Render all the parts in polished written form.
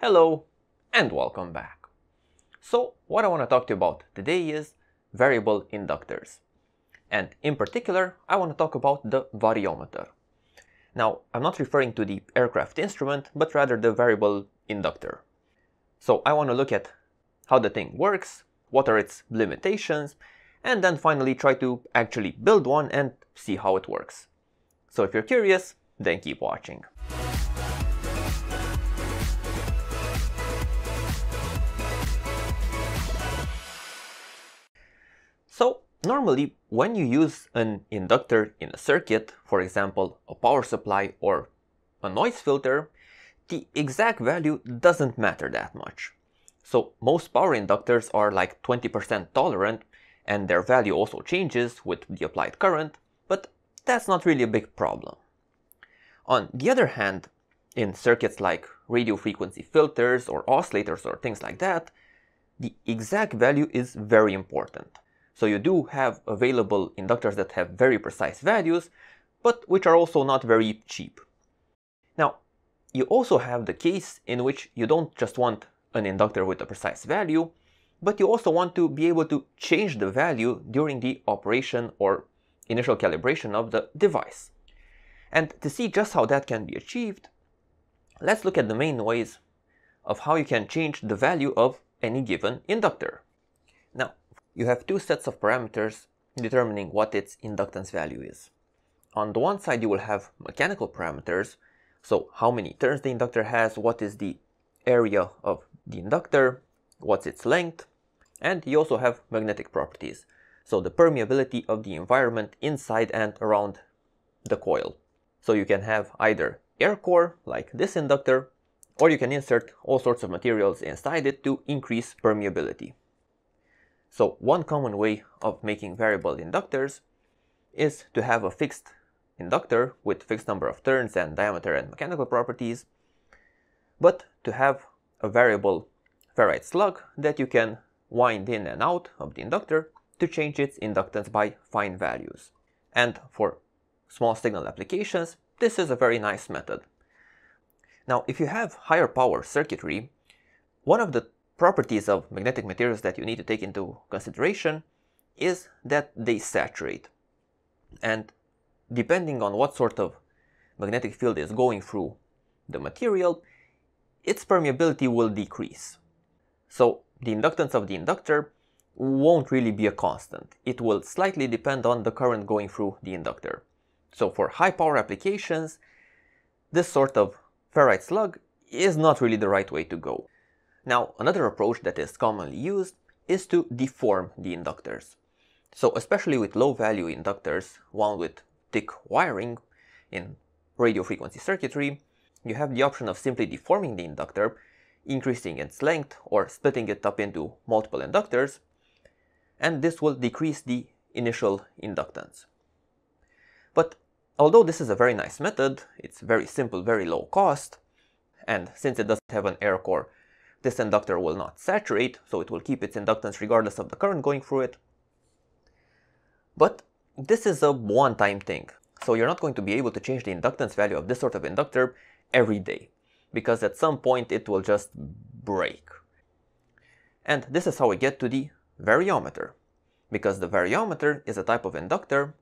Hello and welcome back. So what I want to talk to you about today is variable inductors, and in particular I want to talk about the variometer. Now, I'm not referring to the aircraft instrument, but rather the variable inductor. So I want to look at how the thing works, what are its limitations, and then finally try to actually build one and see how it works. So if you're curious, then keep watching. So normally when you use an inductor in a circuit, for example a power supply or a noise filter, the exact value doesn't matter that much. So most power inductors are like 20% tolerant, and their value also changes with the applied current, but that's not really a big problem. On the other hand, in circuits like radio frequency filters or oscillators or things like that, the exact value is very important. So you do have available inductors that have very precise values, but which are also not very cheap. Now, you also have the case in which you don't just want an inductor with a precise value, but you also want to be able to change the value during the operation or initial calibration of the device. And to see just how that can be achieved, let's look at the main ways of how you can change the value of any given inductor. Now, you have two sets of parameters determining what its inductance value is. On the one side, you will have mechanical parameters, so how many turns the inductor has, what is the area of the inductor, what's its length, and you also have magnetic properties, so the permeability of the environment inside and around the coil. So you can have either air core, like this inductor, or you can insert all sorts of materials inside it to increase permeability. So one common way of making variable inductors is to have a fixed inductor with fixed number of turns and diameter and mechanical properties, but to have a variable ferrite slug that you can wind in and out of the inductor to change its inductance by fine values. And for small signal applications, this is a very nice method. Now, if you have higher power circuitry, one of the properties of magnetic materials that you need to take into consideration is that they saturate. And depending on what sort of magnetic field is going through the material, its permeability will decrease. So the inductance of the inductor won't really be a constant. It will slightly depend on the current going through the inductor. So for high power applications, this sort of ferrite slug is not really the right way to go. Now, another approach that is commonly used is to deform the inductors. So especially with low value inductors wound with thick wiring in radio frequency circuitry, you have the option of simply deforming the inductor, increasing its length or splitting it up into multiple inductors, and this will decrease the initial inductance. But although this is a very nice method, it's very simple, very low cost, and since it doesn't have an air core, this inductor will not saturate, so it will keep its inductance regardless of the current going through it. But this is a one-time thing, so you're not going to be able to change the inductance value of this sort of inductor every day, because at some point it will just break. And this is how we get to the variometer, because the variometer is a type of inductor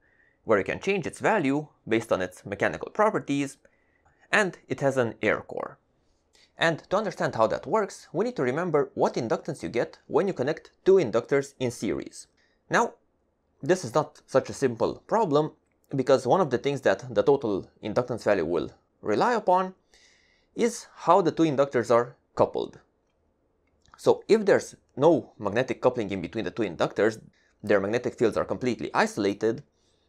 where you can change its value based on its mechanical properties, and it has an air core. And to understand how that works, we need to remember what inductance you get when you connect two inductors in series. Now, this is not such a simple problem, because one of the things that the total inductance value will rely upon is how the two inductors are coupled. So if there's no magnetic coupling in between the two inductors, their magnetic fields are completely isolated.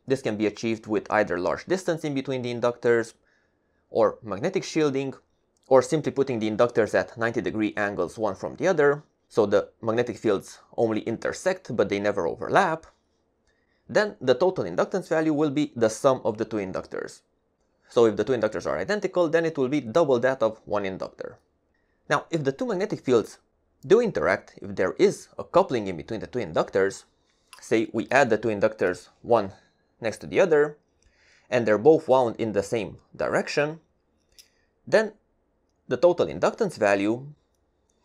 This can be achieved with either large distance in between the inductors, or magnetic shielding, or simply putting the inductors at 90-degree angles one from the other, so the magnetic fields only intersect but they never overlap. Then the total inductance value will be the sum of the two inductors. So if the two inductors are identical, then it will be double that of one inductor. Now, if the two magnetic fields do interact, if there is a coupling in between the two inductors, say we add the two inductors one next to the other, and they're both wound in the same direction, then The total inductance value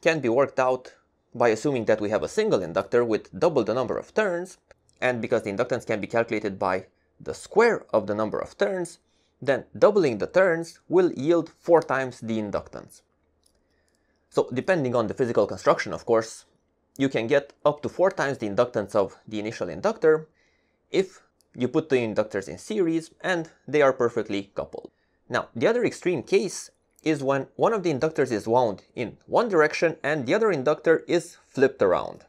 can be worked out by assuming that we have a single inductor with double the number of turns, and because the inductance can be calculated by the square of the number of turns, then doubling the turns will yield 4 times the inductance. So depending on the physical construction, of course, you can get up to 4 times the inductance of the initial inductor if you put the inductors in series and they are perfectly coupled. Now, the other extreme case is when one of the inductors is wound in one direction and the other inductor is flipped around.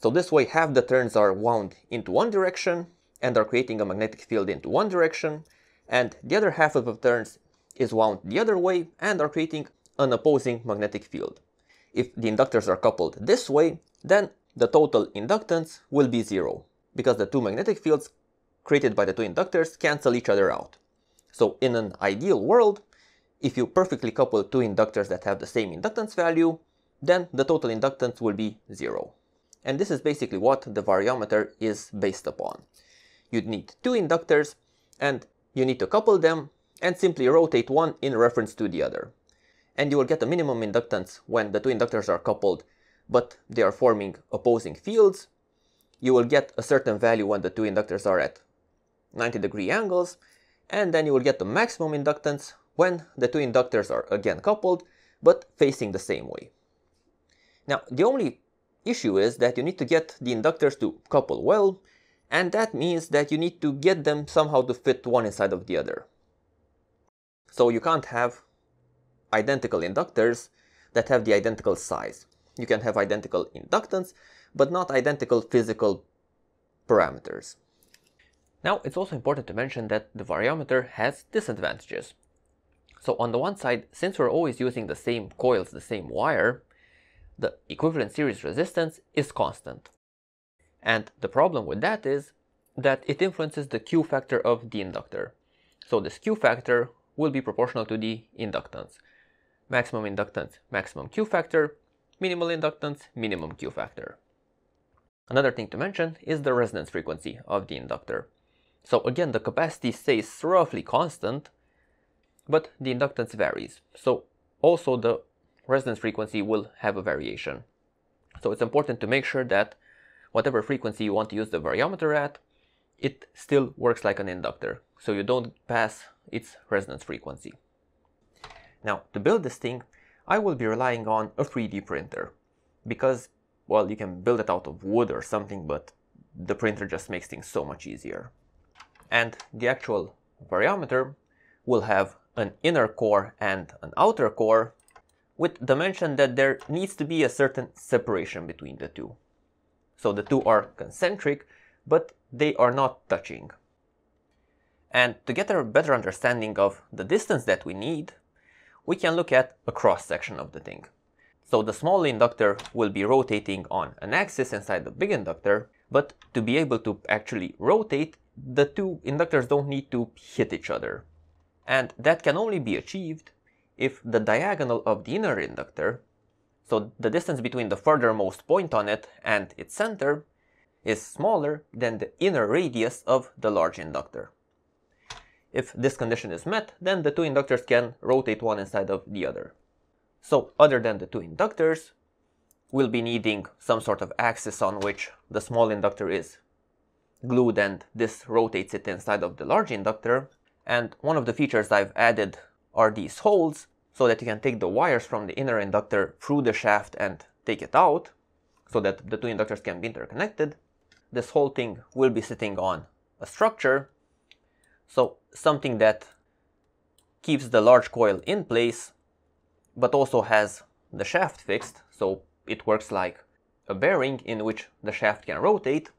So this way, half the turns are wound into one direction and are creating a magnetic field into one direction, and the other half of the turns is wound the other way and are creating an opposing magnetic field. If the inductors are coupled this way, then the total inductance will be 0, because the two magnetic fields created by the two inductors cancel each other out. So in an ideal world, if you perfectly couple two inductors that have the same inductance value, then the total inductance will be 0. And this is basically what the variometer is based upon. You'd need two inductors and you need to couple them and simply rotate one in reference to the other. And you will get a minimum inductance when the two inductors are coupled, but they are forming opposing fields. You will get a certain value when the two inductors are at 90-degree angles, and then you will get the maximum inductance when the two inductors are again coupled, but facing the same way. Now, the only issue is that you need to get the inductors to couple well, and that means that you need to get them somehow to fit one inside of the other. So you can't have identical inductors that have the identical size. You can have identical inductance, but not identical physical parameters. Now, it's also important to mention that the variometer has disadvantages. So on the one side, since we're always using the same coils, the same wire, the equivalent series resistance is constant. And the problem with that is that it influences the Q factor of the inductor. So this Q factor will be proportional to the inductance. Maximum inductance, maximum Q factor; minimal inductance, minimum Q factor. Another thing to mention is the resonance frequency of the inductor. So again, the capacity stays roughly constant, but the inductance varies. So also the resonance frequency will have a variation. So it's important to make sure that whatever frequency you want to use the variometer at, it still works like an inductor, so you don't pass its resonance frequency. Now, to build this thing, I will be relying on a 3D printer, because, well, you can build it out of wood or something, but the printer just makes things so much easier. And the actual variometer will have an inner core and an outer core, with the mention that there needs to be a certain separation between the two. So the two are concentric, but they are not touching. And to get a better understanding of the distance that we need, we can look at a cross-section of the thing. So the small inductor will be rotating on an axis inside the big inductor, but to be able to actually rotate, the two inductors don't need to hit each other. And that can only be achieved if the diagonal of the inner inductor, so the distance between the furthermost point on it and its center, is smaller than the inner radius of the large inductor. If this condition is met, then the two inductors can rotate one inside of the other. So other than the two inductors, we'll be needing some sort of axis on which the small inductor is glued, and this rotates it inside of the large inductor. And one of the features I've added are these holes, so that you can take the wires from the inner inductor through the shaft and take it out, so that the two inductors can be interconnected. This whole thing will be sitting on a structure, so something that keeps the large coil in place, but also has the shaft fixed, so it works like a bearing in which the shaft can rotate.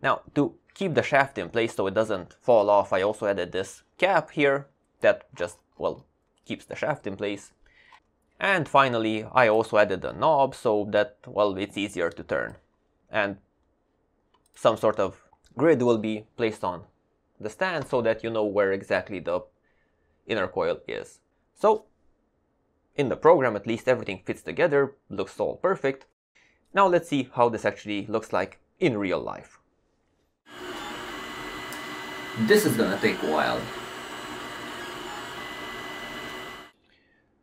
Now, to keep the shaft in place so it doesn't fall off, I also added this cap here that just, well, keeps the shaft in place. And finally, I also added a knob so that, well, it's easier to turn. And some sort of grid will be placed on the stand so that you know where exactly the inner coil is. So in the program, at least, everything fits together, looks all perfect. Now let's see how this actually looks like in real life. This is gonna take a while.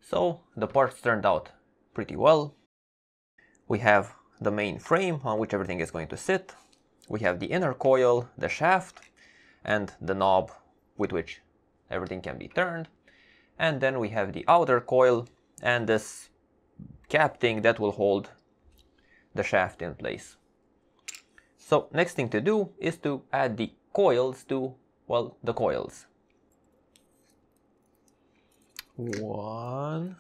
So the parts turned out pretty well. We have the main frame on which everything is going to sit. We have the inner coil, the shaft, and the knob with which everything can be turned. And then we have the outer coil and this cap thing that will hold the shaft in place. So next thing to do is to add the coils to, well, the coils. One,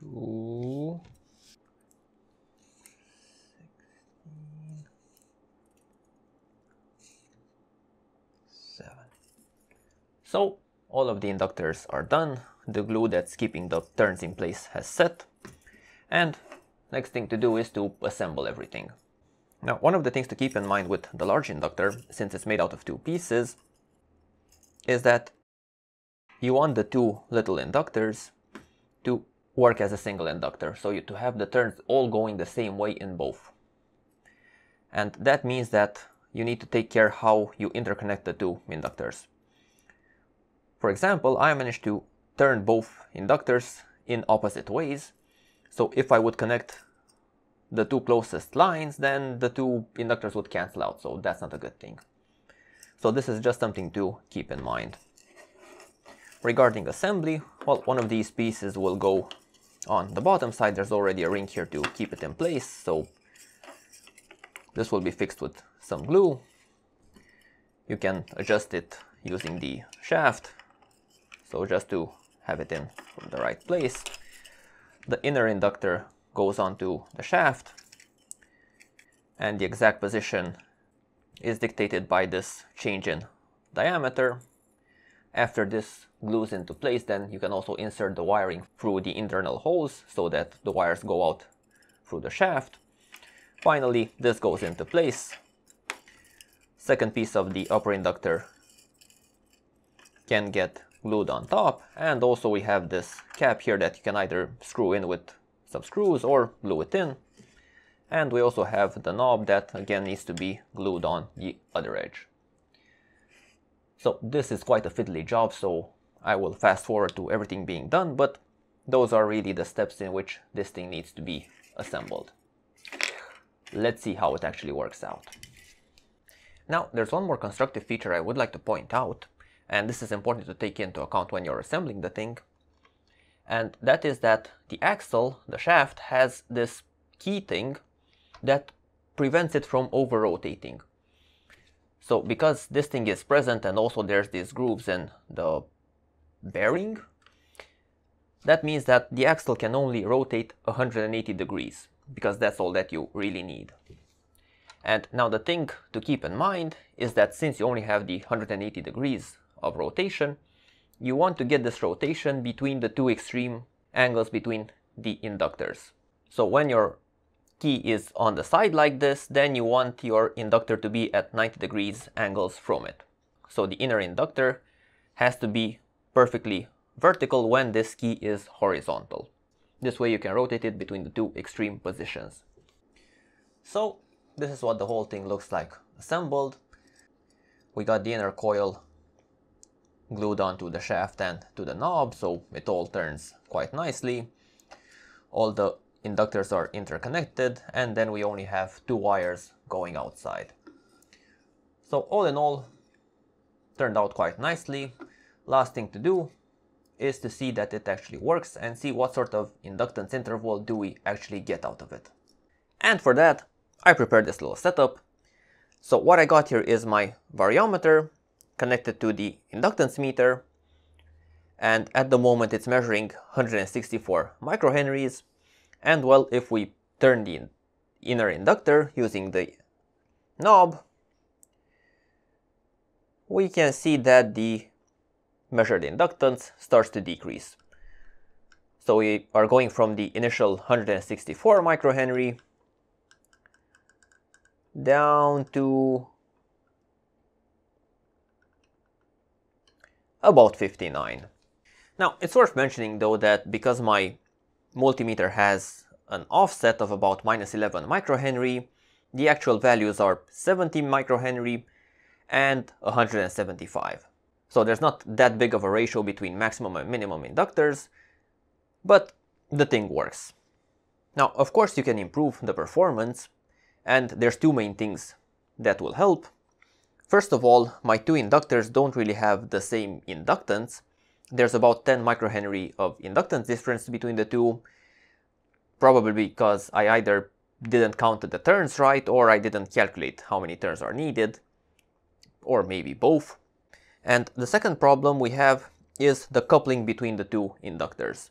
two, 16, 7. So all of the inductors are done. The glue that's keeping the turns in place has set. And next thing to do is to assemble everything. Now, one of the things to keep in mind with the large inductor, since it's made out of two pieces, is that you want the two little inductors to work as a single inductor, so you to have the turns all going the same way in both. And that means that you need to take care how you interconnect the two inductors. For example, I managed to turn both inductors in opposite ways, so if I would connect the two closest lines, then the two inductors would cancel out, so that's not a good thing. So this is just something to keep in mind. Regarding assembly, well, one of these pieces will go on the bottom side. There's already a ring here to keep it in place, so this will be fixed with some glue. You can adjust it using the shaft, so just to have it in from the right place. The inner inductor goes onto the shaft, and the exact position is dictated by this change in diameter. After this glues into place, then you can also insert the wiring through the internal holes so that the wires go out through the shaft. Finally, this goes into place. Second piece of the upper inductor can get glued on top, and also we have this cap here that you can either screw in with some screws or glue it in. And we also have the knob that again needs to be glued on the other edge. So this is quite a fiddly job, so I will fast forward to everything being done, but those are really the steps in which this thing needs to be assembled. Let's see how it actually works out. Now, there's one more constructive feature I would like to point out, and this is important to take into account when you're assembling the thing, and that is that the axle, the shaft, has this key thing that prevents it from over-rotating. So because this thing is present and also there's these grooves in the bearing, that means that the axle can only rotate 180 degrees, because that's all that you really need. And now the thing to keep in mind is that since you only have the 180 degrees of rotation, you want to get this rotation between the two extreme angles between the inductors. So when you're key is on the side like this, then you want your inductor to be at 90 degrees angles from it. So the inner inductor has to be perfectly vertical when this key is horizontal. This way you can rotate it between the two extreme positions. So this is what the whole thing looks like assembled. We got the inner coil glued onto the shaft and to the knob, so it all turns quite nicely. All the inductors are interconnected, and then we only have two wires going outside. So all in all, turned out quite nicely. Last thing to do is to see that it actually works and see what sort of inductance interval do we actually get out of it. And for that, I prepared this little setup. So what I got here is my variometer connected to the inductance meter, and at the moment it's measuring 164 microhenries. And well, if we turn the inner inductor using the knob, we can see that the measured inductance starts to decrease. So we are going from the initial 164 microhenry down to about 59. Now, it's worth mentioning though that because my multimeter has an offset of about -11 microhenry, the actual values are 70 microhenry and 175. So there's not that big of a ratio between maximum and minimum inductors, but the thing works. Now, of course, you can improve the performance, and there's two main things that will help. First of all, my two inductors don't really have the same inductance. There's about 10 microhenry of inductance difference between the two, probably because I either didn't count the turns right, or I didn't calculate how many turns are needed, or maybe both. And the second problem we have is the coupling between the two inductors.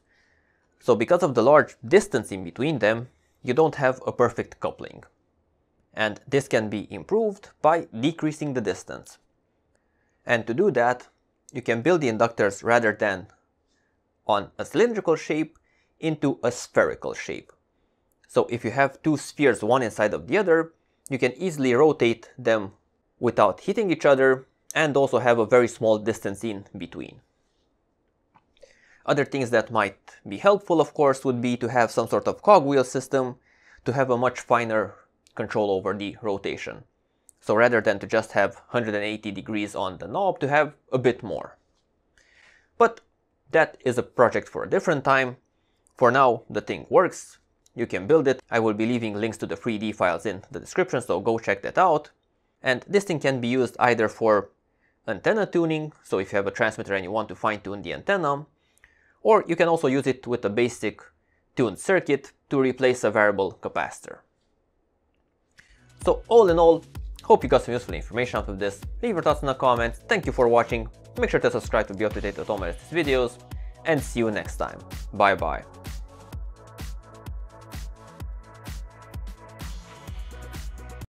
So because of the large distance in between them, you don't have a perfect coupling. And this can be improved by decreasing the distance. And to do that, you can build the inductors, rather than on a cylindrical shape, into a spherical shape. So if you have two spheres, one inside of the other, you can easily rotate them without hitting each other, and also have a very small distance in between. Other things that might be helpful, of course, would be to have some sort of cogwheel system, to have a much finer control over the rotation. So rather than to just have 180 degrees on the knob, to have a bit more. But that is a project for a different time. For now, the thing works. You can build it. I will be leaving links to the 3D files in the description, so go check that out. And this thing can be used either for antenna tuning, so if you have a transmitter and you want to fine-tune the antenna, or you can also use it with a basic tuned circuit to replace a variable capacitor. So all in all, hope you got some useful information out of this. Leave your thoughts in the comments. Thank you for watching. Make sure to subscribe to be up to date with all my latest videos, and see you next time. Bye bye.